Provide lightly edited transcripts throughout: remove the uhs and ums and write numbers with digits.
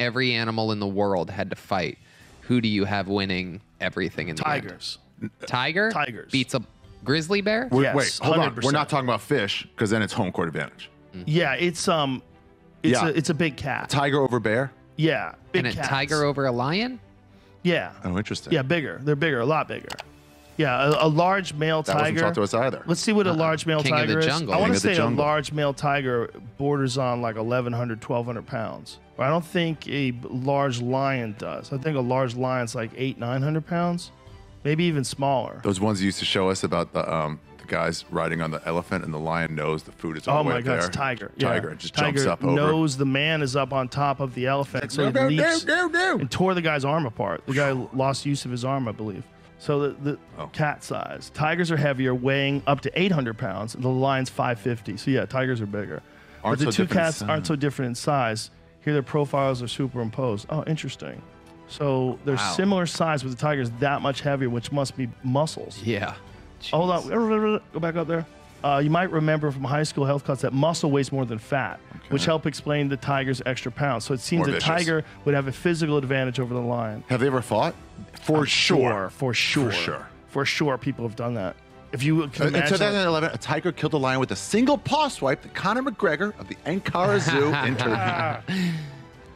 every animal in the world had to fight, who do you have winning everything in the end? Tiger? Tiger beats a grizzly bear? Yes, wait, hold 100%. On. We're not talking about fish, because then it's home court advantage. Mm-hmm. Yeah, it's a big cat. Tiger over bear? Yeah, big cat. And a tiger over a lion? Yeah. Oh, interesting. Yeah, bigger. They're bigger, a lot bigger. Yeah, a large male tiger. That wasn't taught to us either. Let's see what a large male tiger is. I want to say a large male tiger borders on like 1,100, 1,200 pounds. I don't think a large lion does. I think a large lion's like 800, 900 pounds, maybe even smaller. Those ones you used to show us about the guys riding on the elephant and the lion knows the food is all the way there. Oh my God, it's tiger. Tiger, yeah. It just tiger jumps up over. Tiger knows the man is up on top of the elephant, like, so he leaps and tore the guy's arm apart. The guy lost use of his arm, I believe. So the cat size. Tigers are heavier, weighing up to 800 pounds, and the lion's 550. So yeah, tigers are bigger. But the two cats aren't so different in size. Here their profiles are superimposed. Oh, interesting. So they're similar size, but the tiger's that much heavier, which must be muscles. Yeah. Jeez. Hold on, go back up there. You might remember from high school health class that muscle weighs more than fat, which helped explain the tiger's extra pounds. So it seems a tiger would have a physical advantage over the lion. Have they ever fought? For sure. For sure. For sure. For sure, people have done that. If you can imagine, in 2011, a tiger killed a lion with a single paw swipe. The Conor McGregor of the Ankara Zoo interviewed.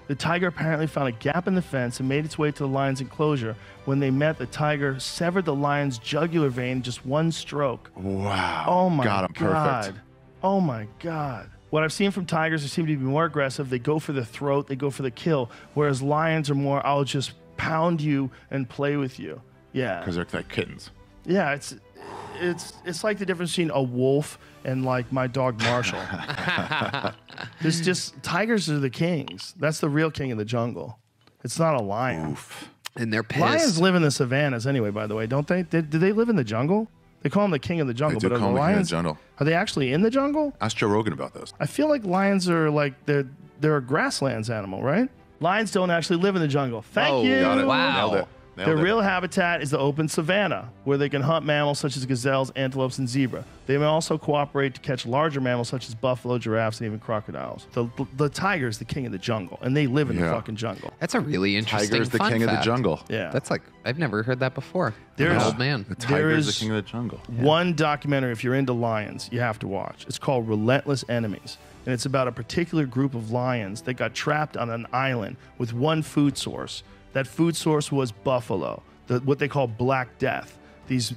The tiger apparently found a gap in the fence and made its way to the lion's enclosure. When they met, the tiger severed the lion's jugular vein in just one stroke. Wow. Oh my God. I'm perfect. Oh my God. What I've seen from tigers, they seem to be more aggressive. They go for the throat. They go for the kill. Whereas lions are more, I'll just pound you and play with you. Yeah. Because they're like kittens. Yeah, it's like the difference between a wolf and like my dog Marshall. It's just tigers are the kings. That's the real king of the jungle. It's not a lion. Oof. And they're pissed. Lions live in the savannas anyway, by the way, don't they? Do they live in the jungle? They call them the king of the jungle. They do call them the king of the jungle. Are they actually in the jungle? Ask Joe Rogan about those. I feel like lions are like they're a grasslands animal, right? Lions don't actually live in the jungle. Thank you. Got it. Wow. Nailed it. Their real habitat is the open savanna, where they can hunt mammals such as gazelles, antelopes, and zebra. They may also cooperate to catch larger mammals such as buffalo, giraffes, and even crocodiles. The tiger is the king of the jungle, and they live in the fucking jungle. That's a really interesting fact. Tiger is the king of the jungle. Yeah. That's like, I've never heard that before. There's, old man. The tiger is the king of the jungle. One documentary, if you're into lions, you have to watch. It's called Relentless Enemies. And it's about a particular group of lions that got trapped on an island with one food source. That food source was buffalo, what they call Black Death. These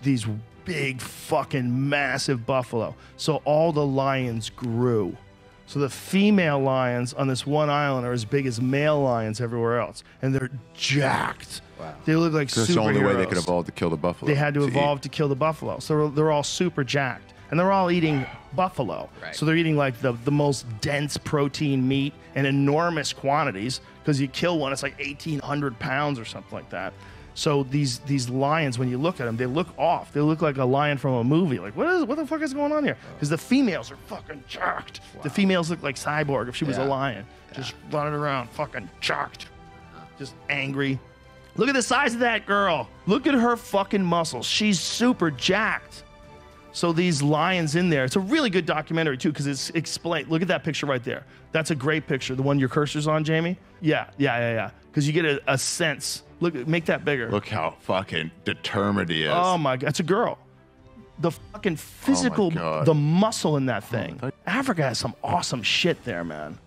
big fucking massive buffalo. So all the lions grew. So the female lions on this one island are as big as male lions everywhere else, and they're jacked. Wow. They look like superheroes. That's the only way they could evolve to kill the buffalo. They had to evolve to kill the buffalo. So they're all super jacked, and they're all eating buffalo. Right. So they're eating like the most dense protein meat in enormous quantities. Because you kill one, it's like 1,800 pounds or something like that. So these lions, when you look at them, they look off. They look like a lion from a movie. Like, what the fuck is going on here? Because the females are fucking jacked. Wow. The females look like Cyborg if she was a lion. Yeah. Just running around, fucking jacked. Just angry. Look at the size of that girl. Look at her fucking muscles. She's super jacked. So these lions in there, it's a really good documentary too, because it's explained. Look at that picture right there. That's a great picture. The one your cursor's on, Jamie? Yeah. Because you get a sense. Look, make that bigger. Look how fucking determined he is. Oh my God, it's a girl. The fucking physical, the muscle in that thing. Africa has some awesome shit there, man.